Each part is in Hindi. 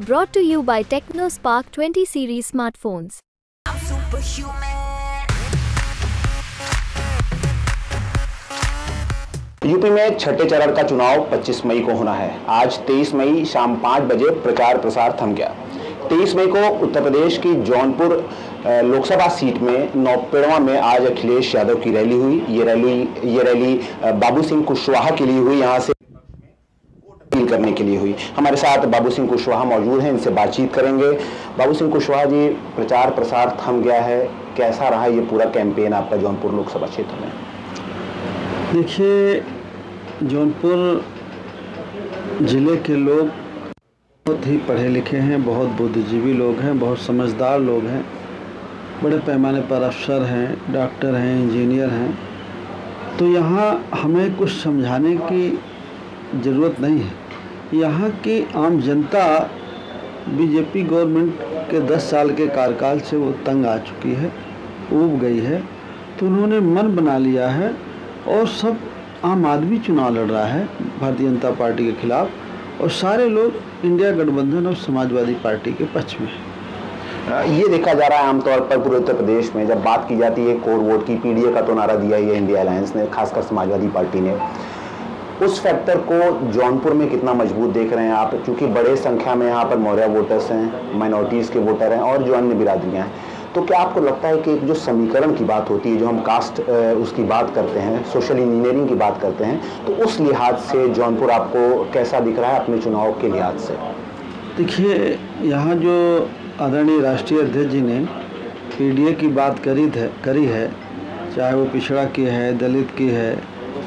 brought to you by TechnoSpark 20 series smartphones. I'm superhuman. UP में छठे चरण का चुनाव 25 मई को होना है। आज 23 मई शाम 5 बजे प्रचार प्रसार थम गया। 23 मई को उत्तर प्रदेश की जौनपुर लोकसभा सीट में 9 में आज अखिलेश यादव की रैली हुई। ये रैली बाबू सिंह कुशवाहा के लिए हुई, यहाँ से करने के लिए हुई। हमारे साथ बाबू सिंह कुशवाहा मौजूद हैं, इनसे बातचीत करेंगे। बाबू सिंह कुशवाहा जी, प्रचार प्रसार थम गया है, कैसा रहा ये पूरा कैंपेन आपका जौनपुर लोकसभा क्षेत्र में? देखिए, जौनपुर जिले के लोग बहुत ही पढ़े लिखे हैं, बहुत बुद्धिजीवी लोग हैं, बहुत समझदार लोग हैं, बड़े पैमाने पर अफसर हैं, डॉक्टर हैं, इंजीनियर हैं। तो यहाँ हमें कुछ समझाने की ज़रूरत नहीं है। यहाँ की आम जनता बीजेपी गवर्नमेंट के 10 साल के कार्यकाल से वो तंग आ चुकी है, ऊब गई है। तो उन्होंने मन बना लिया है और सब आम आदमी चुनाव लड़ रहा है भारतीय जनता पार्टी के खिलाफ, और सारे लोग इंडिया गठबंधन और समाजवादी पार्टी के पक्ष में हैं। ये देखा जा रहा है आमतौर पर पूरे उत्तर प्रदेश में, जब बात की जाती है कोर वोट की, पीडीए का तो नारा दिया ही है इंडिया अलायंस ने, खासकर समाजवादी पार्टी ने। उस फैक्टर को जौनपुर में कितना मजबूत देख रहे हैं आप, क्योंकि बड़े संख्या में यहाँ पर मौर्या वोटर्स हैं, माइनॉरिटीज़ के वोटर हैं और जो अन्य बिरादरियाँ हैं। तो क्या आपको लगता है कि एक जो समीकरण की बात होती है, जो हम कास्ट उसकी बात करते हैं, सोशल इंजीनियरिंग की बात करते हैं, तो उस लिहाज से जौनपुर आपको कैसा दिख रहा है अपने चुनाव के लिहाज से? देखिए, यहाँ जो आदरणीय राष्ट्रीय अध्यक्ष जी ने पीडीए की बात करी है, चाहे वो पिछड़ा की है, दलित की है,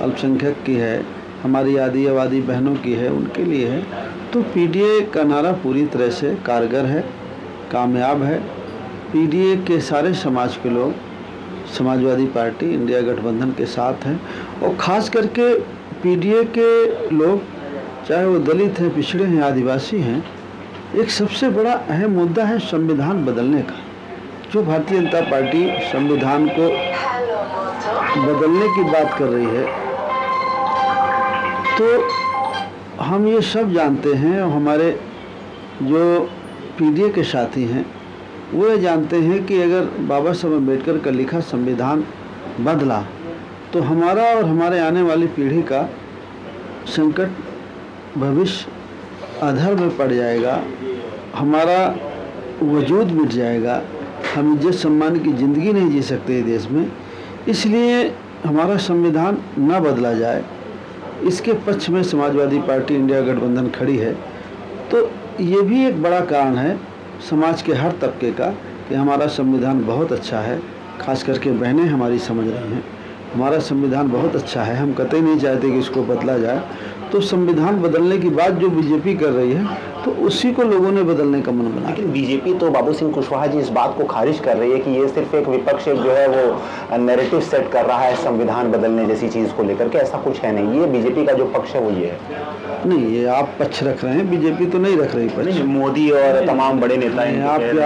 अल्पसंख्यक की है, हमारी आदिवासी बहनों की है, उनके लिए है। तो पीडीए का नारा पूरी तरह से कारगर है, कामयाब है। पीडीए के सारे समाज के लोग समाजवादी पार्टी इंडिया गठबंधन के साथ हैं, और ख़ास करके पीडीए के लोग, चाहे वो दलित हैं, पिछड़े हैं, आदिवासी हैं। एक सबसे बड़ा अहम मुद्दा है संविधान बदलने का। जो भारतीय जनता पार्टी संविधान को बदलने की बात कर रही है, तो हम ये सब जानते हैं, और हमारे जो पीडीए के साथी हैं वो ये जानते हैं कि अगर बाबा साहब अम्बेडकर का लिखा संविधान बदला तो हमारा और हमारे आने वाली पीढ़ी का संकट भविष्य अधर में पड़ जाएगा, हमारा वजूद मिट जाएगा, हम इज्जत सम्मान की ज़िंदगी नहीं जी सकते देश में। इसलिए हमारा संविधान ना बदला जाए, इसके पक्ष में समाजवादी पार्टी इंडिया गठबंधन खड़ी है। तो ये भी एक बड़ा कारण है समाज के हर तबके का कि हमारा संविधान बहुत अच्छा है, खास करके बहनें हमारी समझ रही हैं, हमारा संविधान बहुत अच्छा है, हम कतई नहीं चाहते कि इसको बदला जाए। तो संविधान बदलने की बात जो बीजेपी कर रही है, तो उसी को लोगों ने बदलने का मन बनाया। लेकिन बीजेपी तो बाबू सिंह कुशवाहा जी इस बात को खारिज कर रही है कि ये सिर्फ एक विपक्ष जो है वो नैरेटिव सेट कर रहा है संविधान बदलने जैसी चीज़ को लेकर के, ऐसा कुछ है नहीं। ये बीजेपी का जो पक्ष है वो ये है। नहीं, ये आप पक्ष रख रहे हैं, बीजेपी तो नहीं रख रही पक्ष। मोदी और तमाम बड़े नेता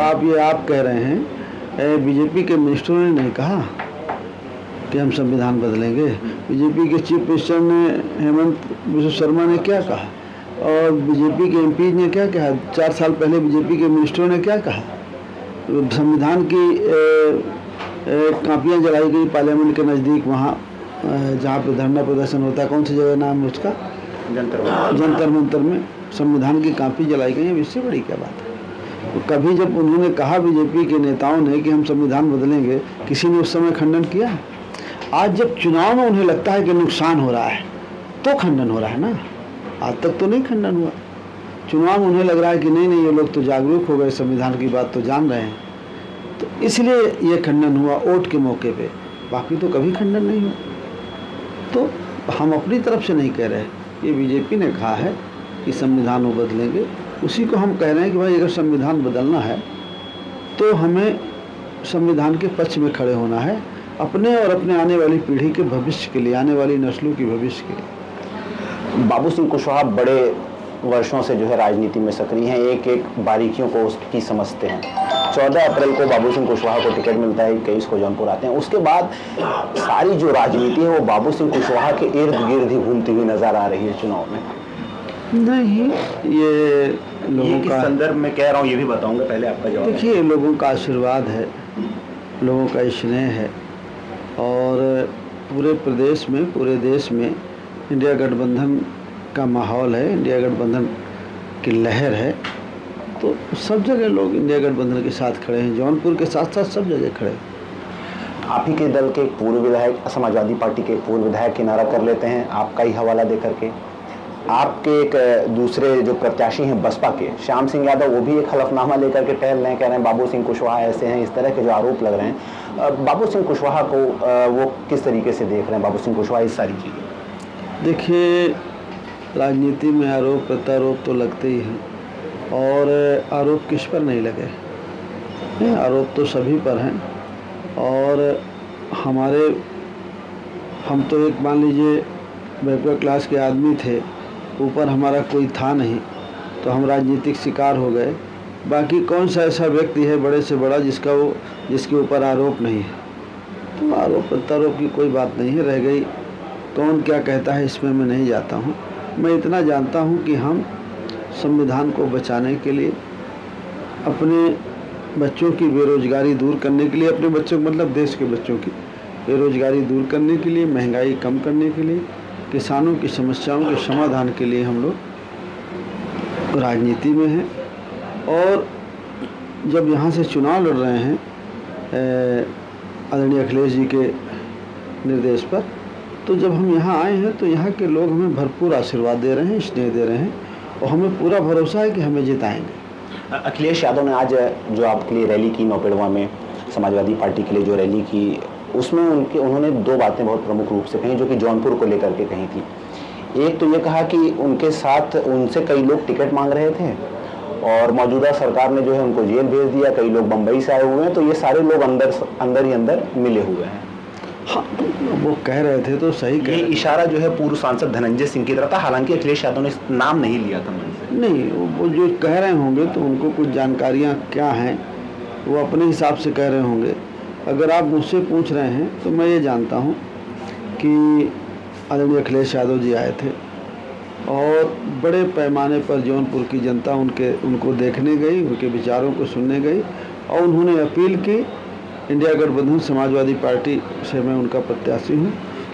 आप कह रहे हैं। बीजेपी के मिनिस्टरों ने नहीं कहा कि हम संविधान बदलेंगे। बीजेपी के चीफ मिनिस्टर ने हेमंत बिस्व शर्मा ने क्या कहा, और बीजेपी के एमपी ने क्या कहा, 4 साल पहले बीजेपी के मिनिस्टरों ने क्या कहा। संविधान की कापियाँ जलाई गई पार्लियामेंट के नज़दीक, वहाँ जहाँ पर धरना प्रदर्शन होता है, कौन सी जगह नाम है उसका, जंतर मंतर में संविधान की कापी जलाई गई है। इससे बड़ी क्या बात है? तो कभी जब उन्होंने कहा बीजेपी के नेताओं ने कि हम संविधान बदलेंगे, किसी ने उस समय खंडन किया? आज जब चुनाव में उन्हें लगता है कि नुकसान हो रहा है तो खंडन हो रहा है ना, आज तक तो नहीं खंडन हुआ। चुनाव उन्हें लग रहा है कि नहीं, ये लोग तो जागरूक हो गए, संविधान की बात तो जान रहे हैं, तो इसलिए ये खंडन हुआ वोट के मौके पे, बाकी तो कभी खंडन नहीं हुआ। तो हम अपनी तरफ से नहीं कह रहे, ये बीजेपी ने कहा है कि संविधान वो बदलेंगे, उसी को हम कह रहे हैं कि भाई अगर संविधान बदलना है तो हमें संविधान के पक्ष में खड़े होना है, अपने और अपने आने वाली पीढ़ी के भविष्य के लिए, आने वाली नस्लों के भविष्य के लिए। बाबू सिंह कुशवाहा बड़े वर्षों से जो है राजनीति में सक्रिय हैं, एक एक बारीकियों को उसकी समझते हैं। 14 अप्रैल को बाबू सिंह कुशवाहा को टिकट मिलता है, 21 को जौनपुर आते हैं। उसके बाद सारी जो राजनीति है वो बाबू सिंह कुशवाहा के इर्द गिर्द ही घूमती हुई नजर आ रही है चुनाव में। नहीं, ये लोगों का संदर्भ में कह रहा हूँ, ये भी बताऊंगा, पहले आपका जवाब। देखिए, लोगों का आशीर्वाद है, लोगों का स्नेह है और पूरे प्रदेश में, पूरे देश में इंडिया गठबंधन का माहौल है, इंडिया गठबंधन की लहर है। तो सब जगह लोग इंडिया गठबंधन के साथ खड़े हैं, जौनपुर के साथ साथ सब जगह खड़े हैं। आप ही के दल के पूर्व विधायक, समाजवादी पार्टी के पूर्व विधायक किनारा कर लेते हैं आपका ही हवाला देकर के। आपके एक दूसरे जो प्रत्याशी हैं बसपा के, श्याम सिंह यादव, वो भी एक हलफनामा लेकर के टहल रहे हैं, कह रहे हैं बाबू सिंह कुशवाहा ऐसे हैं, इस तरह के जो आरोप लग रहे हैं। बाबू सिंह कुशवाहा को वो किस तरीके से देख रहे हैं, बाबू सिंह कुशवाहा इस सारी चीज़ें? देखिए, राजनीति में आरोप प्रत्यारोप तो लगते ही हैं और आरोप किस पर नहीं लगे, आरोप तो सभी पर हैं। और हम तो एक, मान लीजिए, बैकवर्ड क्लास के आदमी थे, ऊपर हमारा कोई था नहीं, तो हम राजनीतिक शिकार हो गए। बाकी कौन सा ऐसा व्यक्ति है बड़े से बड़ा जिसके ऊपर आरोप नहीं है? तो आरोप प्रत्यारोप की कोई बात नहीं है। रह गई कौन क्या कहता है, इसमें मैं नहीं जाता हूँ। मैं इतना जानता हूँ कि हम संविधान को बचाने के लिए, अपने बच्चों की बेरोजगारी दूर करने के लिए, अपने बच्चों मतलब देश के बच्चों की बेरोजगारी दूर करने के लिए, महंगाई कम करने के लिए, किसानों की समस्याओं के समाधान के लिए हम लोग राजनीति में हैं। और जब यहाँ से चुनाव लड़ रहे हैं आदरणीय अखिलेश जी के निर्देश पर, तो जब हम यहाँ आए हैं तो यहाँ के लोग हमें भरपूर आशीर्वाद दे रहे हैं, स्नेह दे रहे हैं और हमें पूरा भरोसा है कि हमें जिताएंगे। अखिलेश यादव ने आज जो आपके लिए रैली की नौपेड़वा में, समाजवादी पार्टी के लिए जो रैली की, उसमें उन्होंने दो बातें बहुत प्रमुख रूप से कही जो कि जौनपुर को लेकर के कही थी। एक तो ये कहा कि उनके साथ, उनसे कई लोग टिकट मांग रहे थे और मौजूदा सरकार ने जो है उनको जेल भेज दिया, कई लोग बम्बई से आए हुए हैं, तो ये सारे लोग अंदर ही अंदर मिले हुए हैं। हाँ, वो कह रहे थे तो सही कह रहे थे। इशारा जो है पूर्व सांसद धनंजय सिंह की तरफ था, हालांकि अखिलेश यादव ने नाम नहीं लिया था। नहीं, वो जो कह रहे होंगे तो उनको कुछ जानकारियाँ क्या हैं, वो अपने हिसाब से कह रहे होंगे। अगर आप मुझसे पूछ रहे हैं तो मैं ये जानता हूँ कि आदरणीय अखिलेश यादव जी आए थे और बड़े पैमाने पर जौनपुर की जनता उनको देखने गई, उनके विचारों को सुनने गई और उन्होंने अपील की, इंडिया गठबंधन समाजवादी पार्टी से मैं उनका प्रत्याशी हूँ,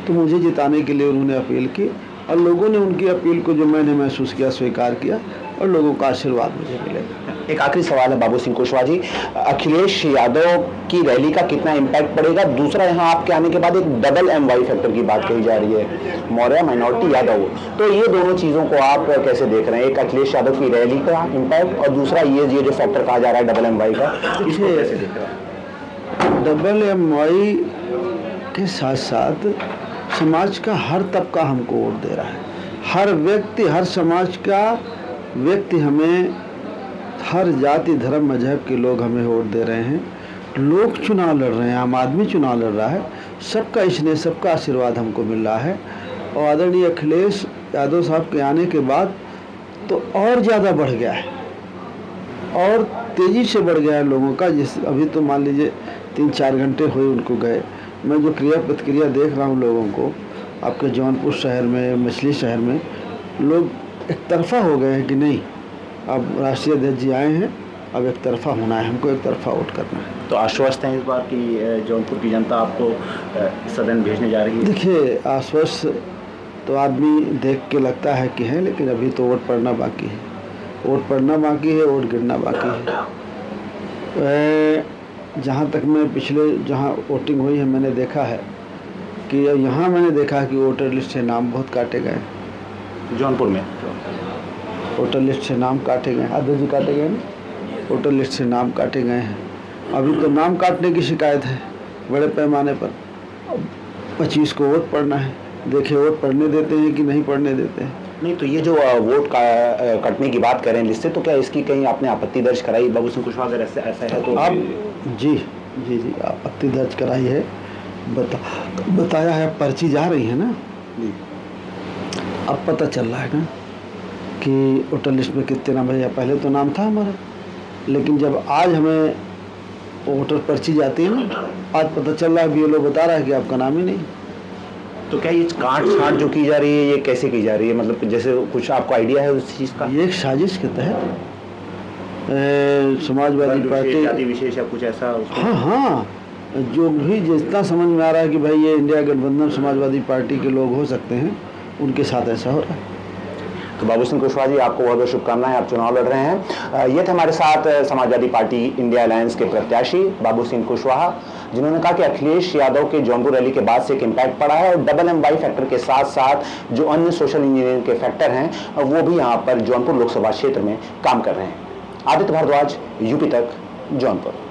तो मुझे जिताने के लिए उन्होंने अपील की और लोगों ने उनकी अपील को, जो मैंने महसूस किया, स्वीकार किया और लोगों का आशीर्वाद मुझे मिलेगा। एक आखिरी सवाल है बाबू सिंह कुशवाहा जी, अखिलेश यादव की रैली का कितना इम्पैक्ट पड़ेगा? दूसरा, यहाँ आपके आने के बाद एक डबल MY फैक्टर की बात कही जा रही है, मौर्य माइनॉरिटी यादव, तो ये दोनों चीज़ों को आप कैसे देख रहे हैं? एक अखिलेश यादव की रैली का इम्पैक्ट और दूसरा ये जो फैक्टर कहा जा रहा है डबल MY का, इसको कैसे देख रहा है? डबल MY के साथ साथ समाज का हर तबका हमको वोट दे रहा है, हर व्यक्ति, हर समाज का व्यक्ति हमें, हर जाति धर्म मजहब के लोग हमें वोट दे रहे हैं। लोग चुनाव लड़ रहे हैं, आम आदमी चुनाव लड़ रहा है, सबका इसने, सबका आशीर्वाद हमको मिल रहा है। और आदरणीय अखिलेश यादव साहब के आने के बाद तो और ज़्यादा बढ़ गया है और तेज़ी से बढ़ गया है लोगों का। जिस अभी तो मान लीजिए 3-4 घंटे हुए उनको गए, मैं जो क्रिया प्रतिक्रिया देख रहा हूँ लोगों को, आपके जौनपुर शहर में, मछली शहर में, लोग एक तरफा हो गए हैं कि नहीं, अब राष्ट्रीय अध्यक्ष जी आए हैं, अब एक तरफा होना है, हमको एक तरफा वोट करना है। तो आश्वस्त हैं इस बार कि जौनपुर की जनता आपको सदन भेजने जा रही है? देखिए, आश्वस्त तो आदमी देख के लगता है कि है, लेकिन अभी तो वोट पड़ना बाकी है, वोट पड़ना बाकी है, वोट गिरना बाकी है। जहाँ तक मैं जहाँ वोटिंग हुई है मैंने देखा है कि यहाँ मैंने देखा है कि वोटर लिस्ट से नाम बहुत काटे गए जौनपुर में, वोटर लिस्ट से नाम काटे गए, आधे जी काटे गए ना, वोटर लिस्ट से नाम काटे गए हैं। अभी तो नाम काटने की शिकायत है बड़े पैमाने पर। अब 25 को वोट पड़ना है, देखिए वोट पढ़ने देते हैं कि नहीं पढ़ने देते हैं। नहीं तो ये जो वोट कटने की बात करें लिस्ट से, तो क्या इसकी कहीं आपने आपत्ति दर्ज कराई बाबू सिंह कुशवाहा, अगर ऐसा है तो आप? जी, आपत्ति दर्ज कराई है, बताया है, पर्ची जा रही है ना जी। अब पता चल रहा है ना कि वोटर लिस्ट में कितने नाम है। पहले तो नाम था हमारा, लेकिन जब आज हमें वोटर पर्ची जाती है ना, आज पता चल रहा है, ये लोग बता रहा है कि आपका नाम ही नहीं। तो क्या ये काट छाट जो की जा रही है ये कैसे की जा रही है, मतलब जैसे कुछ आपको आइडिया है उस चीज़ का? ये एक साजिश के तहत समाजवादी पार्टी विशेष या कुछ ऐसा? हाँ हाँ, जो भी जितना समझ में आ रहा है कि भाई ये इंडिया गठबंधन समाजवादी पार्टी के लोग हो सकते हैं, उनके साथ ऐसा हो रहा है। तो बाबू सिंह कुशवाहा जी, आपको बहुत बहुत शुभकामनाएं, आप चुनाव लड़ रहे हैं। ये थे हमारे साथ समाजवादी पार्टी इंडिया अलायंस के प्रत्याशी बाबू सिंह कुशवाहा, जिन्होंने कहा कि अखिलेश यादव के जौनपुर रैली के बाद से एक इम्पैक्ट पड़ा है और XMY फैक्टर के साथ साथ जो अन्य सोशल इंजीनियरिंग के फैक्टर हैं वो भी यहाँ पर जौनपुर लोकसभा क्षेत्र में काम कर रहे हैं। आदित्य भारद्वाज, यूपी तक, जौनपुर।